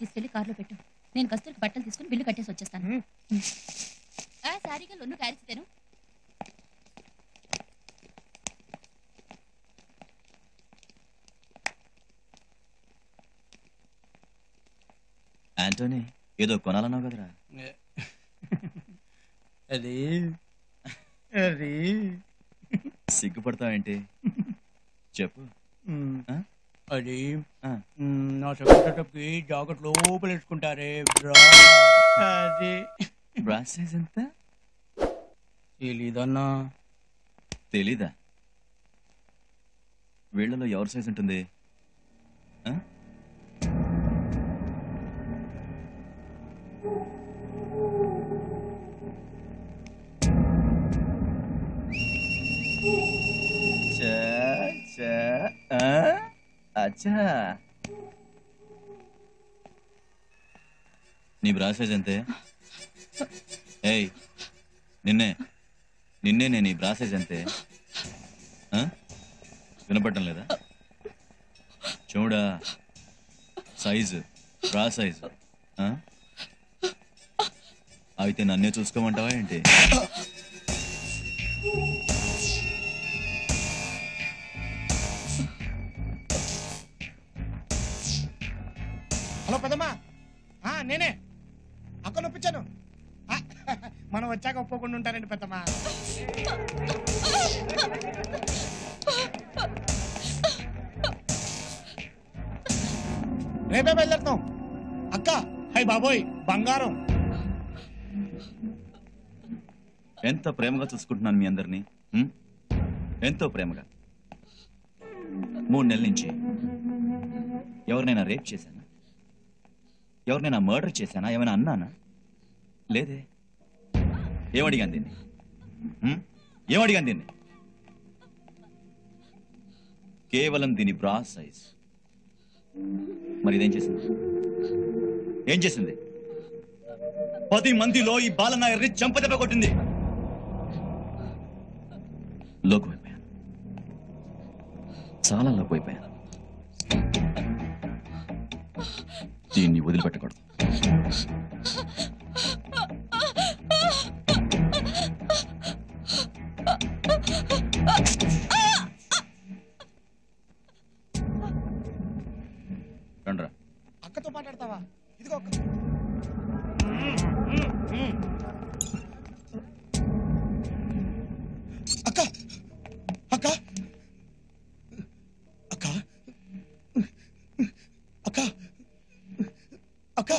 తీసుకెళ్లి కార్లో పెట్టు. నేను కస్తూరికి బట్టలు తీసుకుని బిల్లు కట్టేసి వచ్చేస్తాను. ఆ సారీగా లొన్ను కారిస్తాను. ఆంటోనీ ఏదో కొనాలన్నావు కదరా? అరే అరే సిగ్గుపడతావేంటి చెప్పు. అది నా చెప్పేటప్పటికి జాకెట్ లోపల వేసుకుంటారే తెలీదన్నా. తెలీదా? వీళ్ళలో ఎవరి సైజ్ ఉంటుంది? अच्छा नी ब्रास अंत निन्ने निन्ने नी ब्रास अंत विनपड़न लेदा चूड़ा साइज ब्रा साइज आते नन्ने चूसकोमंटावा एंटी నేనే అక్క నొప్పించాను. మనం వచ్చాక ఒప్పుకుండా ఉంటారండి పెద్దమ్మా. రేపే బయలుదేరుతాం అక్క. హై బాబోయ్ బంగారం, ఎంత ప్రేమగా చూసుకుంటున్నాను మీ అందరినీ, ఎంతో ప్రేమగా. 3 నెలల నుంచి ఎవరినైనా రేప్ చేశాను, ఎవరినైనా మర్డర్ చేశానా, ఏమైనా అన్నానా? లేదే. ఏమడిగాను దీన్ని? ఏమడిగాను దీన్ని? కేవలం దీని బ్రా సైజ్. మరి ఇదేం చేసింది? ఏం చేసింది? 10 మందిలో ఈ బాలనాయర్ని చంపదెబ్బ కొట్టింది. లోకమైపోయాను, చాలా లోకమైపోయాను. దీన్ని వదిలిపెట్టకూడదు. రండ్రా. అక్కతో మాట్లాడతావా? ఇదిగో అక్క. అక్క అక్క అక్క అక్క అక్క. అక్క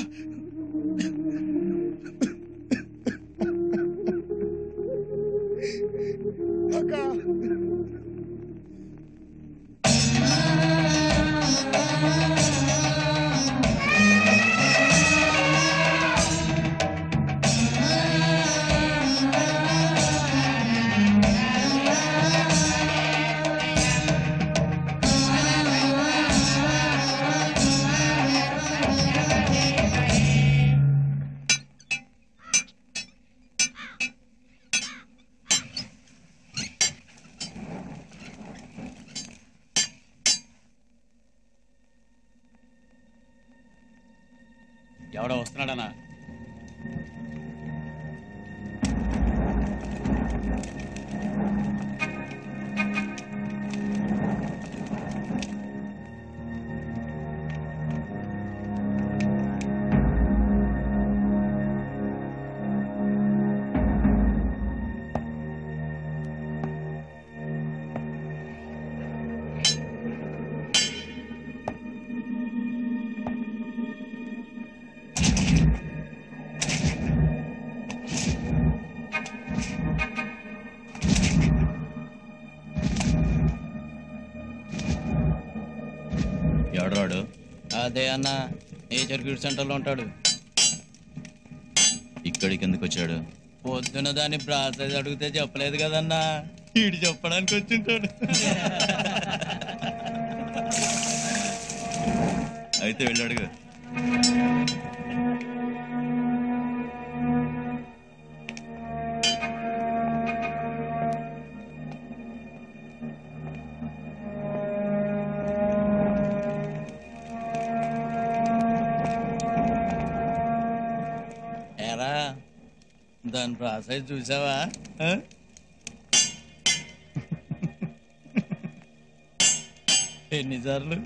ఎవడో వస్తున్నాడనా? అదే అన్న, నేచర్ క్యూర్ సెంటర్లో ఉంటాడు. ఇక్కడికి ఎందుకు వచ్చాడు? పొద్దున దాన్ని ప్రాసెస్ అడిగితే చెప్పలేదు కదన్నా, వీడు చెప్పడానికి వచ్చింటాడు. అయితే వెళ్ళాడు కదా. दान प्रास चूसावा ఎన్నిసార్లు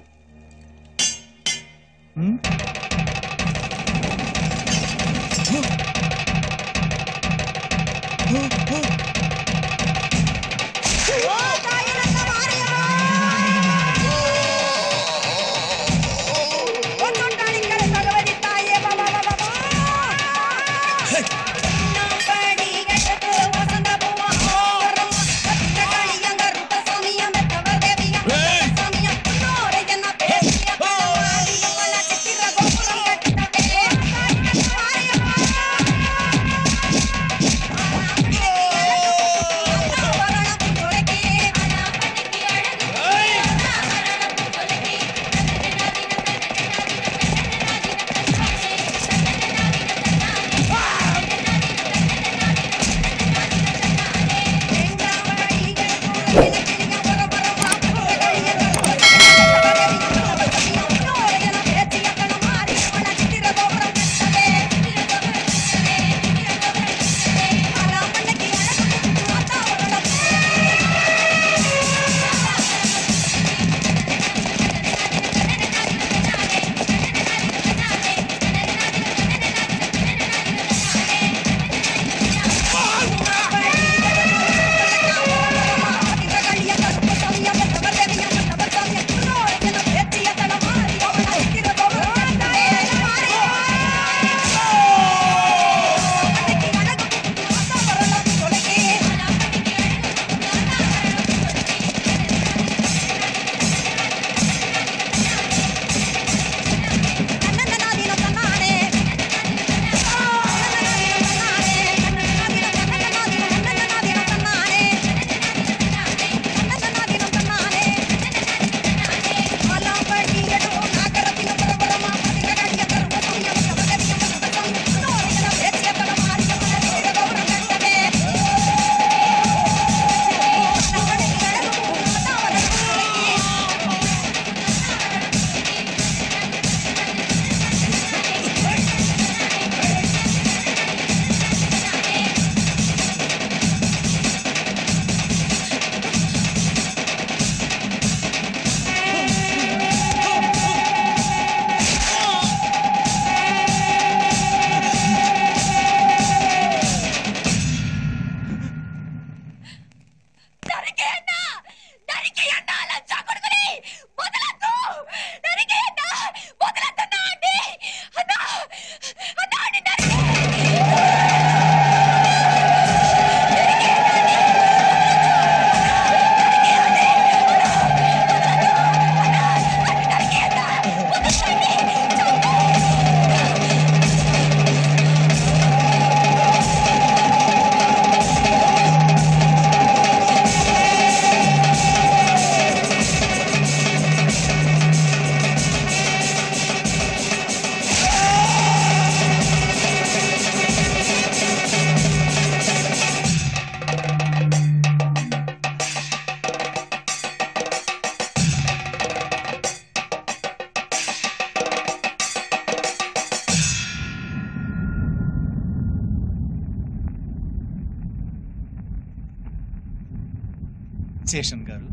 శేషన్ గారు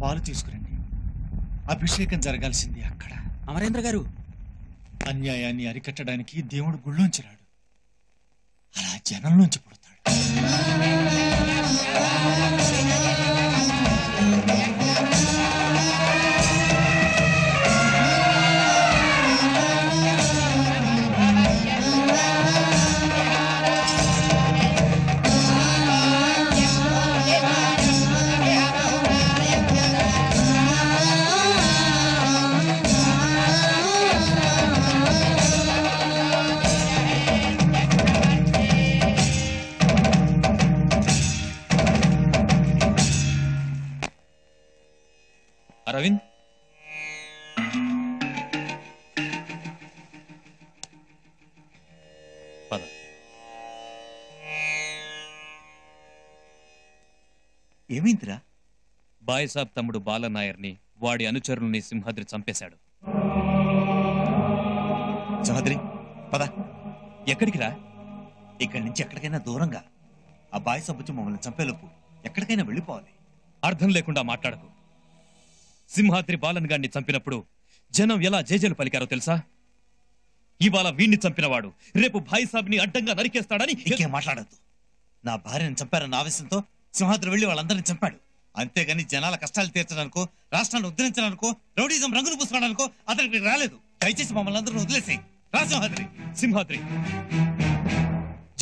పాలు తీసుకురండి. అభిషేకం జరగాల్సింది అక్కడ. అమరేంద్ర గారు, అన్యాయాన్ని అరికట్టడానికి దేవుడు గుళ్ళోంచి రాడు, అలా జనంలోంచి పుడతాడు. అరవింద్, పద. ఏమైందిరా? బాయిసాబ్ తమ్ముడు బాలనాయర్ని, వాడి అనుచరుల్ని సింహాద్రి చంపేశాడు. సింహాద్రి పద. ఎక్కడికి రా? इकड्ची एक्कैना दूर का आ बाय सबुच मम्मी चंपे एक्कैना वेलिपाली अर्थम लेकुंडा माट्लाडकु सिंहाद्रि बालन गारिनि चंपिनप्पुडु जनं एला जेजेलु पलिकारो तेलुसा इवाल वीण्णि चंपिनवाडु रेपु भाई साहिब्नि अड्डंगा नरिकेस्ताडनि इंकेम माट्लाडद्दु ना भार्यनि चंपारनि आवेशंतो सिंहाद्रि वेल्लि वाळ्ळंदर्नि चंपाडु अंते गानि जनाल कष्टालु तीर्चडानिको राष्ट्रान्नि उद्धरिंचडानिको रौडीजं रंगुनु पूसुकोवडानिको अतनिकि रालेदु दयचेसि मम्मल्नि अंदर्नि वदिलेसेयि रा सिंहाद्रि सिंहाद्रि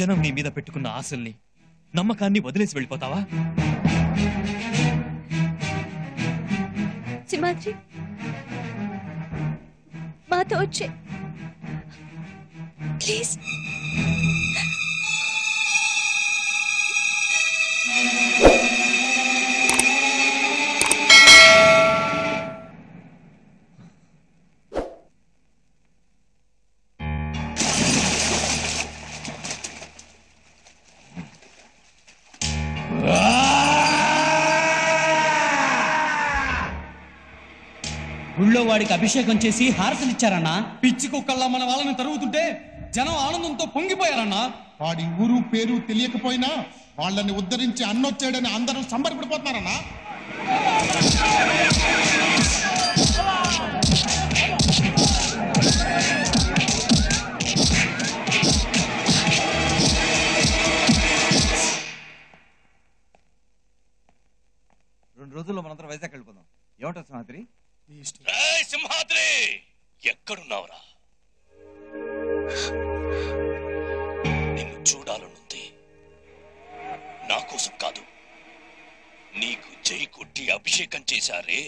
जनं नी मीद पेट्टुकुन्न आशल्नि नम्मकान्नि वदिलेसि वेळ्ळिपोतावा सिंहाद्रि मातो अच्छे प्लीज అభిషేకం చేసి హారతులు ఇచ్చారన్న పిచ్చి కుక్కల్లా మన వాళ్ళని తరుగుతుంటే జనం ఆనందంతో పొంగిపోయారన్న వాడి ఊరు పేరు తెలియకపోయినా వాళ్ళని ఉద్దరించి అన్నొచ్చాడని అందరూ సంబరపడిపోతారన్న రెండు రోజుల్లో మనందరం వైజాగ్ వెళ్ళిపోదాం ఏమంటా సింహాద్రి सिंहाद्रि एक्कडुन्नावुरा निन्नु चूडालनुंदी ना कोसं कादु नीकु जै कोट्टि अभिषेकं चेशारे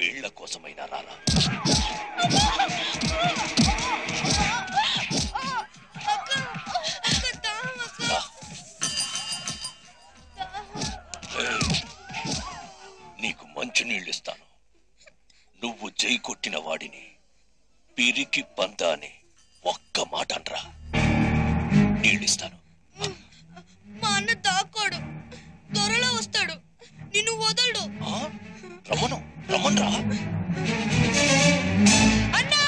वीళ్ళ कोसमैना रारा नीकु मंचि नीळ्ळु इस्तानु నువ్వు జై కొట్టిన వాడిని పిరికి పందాని ఒక్క మాట అంటరా నీళ్ళిస్తాను మా అన్న దాకోడు దొరలో వస్తాడు నిన్ను వదలడు రమను రమన్రా అన్నా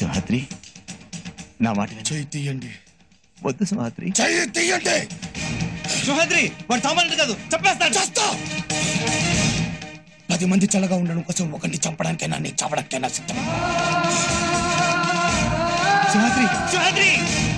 సింహాద్రి నా మాట చేతియండి వద్దు సింహాద్రి చేయండి సింహాద్రి వాడు సామాన్యుడు కాదు చంపేస్తాడు చేస్తా 10 మంది చల్లగా ఉండడం కోసం ఒకటి చంపడానికైనా నీ చావడానికైనా సిద్ధం సింహాద్రి సింహాద్రి